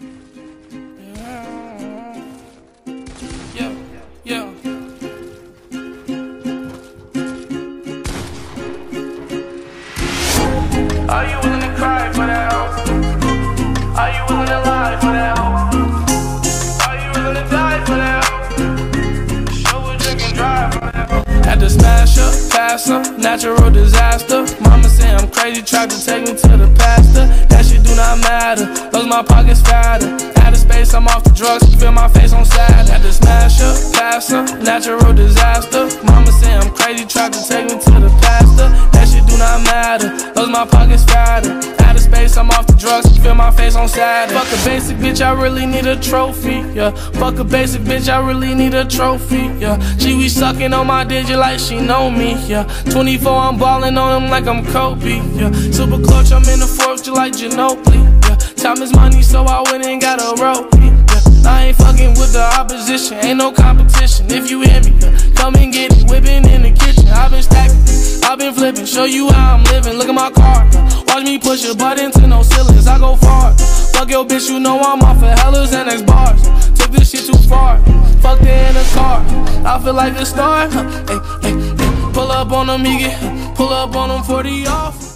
Are you willing to cry for that house? Are you willing to lie for that house? Are you willing to die for that house? Show it, drink and drive for that house. Had to smash up, pass up, natural disaster. Mama say I'm crazy, tried to take me to the pastor. That shit do not matter, those my pockets fatter. Out of space, I'm off the drugs, feel my face on sad. Had to smash up, pass up, natural disaster. Mama say I'm crazy, tried to take me to the pastor. That shit do not matter, those my pockets fatter. Out of space, I'm off the drugs, feel my face on sad. Fuck a basic bitch, I really need a trophy, yeah. Fuck a basic bitch, I really need a trophy, yeah. She be sucking on my digit like she know me, yeah. 24, I'm ballin' on him like I'm Kobe, yeah. Super clutch, I'm in the fourth, just like Ginobili, yeah. Time is money, so I went and got a rope, yeah. I ain't fucking with the opposition, ain't no competition. If you hear me, yeah, come and get it, whippin' in the kitchen. I've been stacking, I've been flipping, show you how I'm living. Look at my car, watch me push a button to no ceilings. I go far. Fuck your bitch, you know I'm off of hellers and X bars. Took this shit too far. Fucked it in the car. I feel like a star. Pull up on him, he get. Pull up on him, 40 off.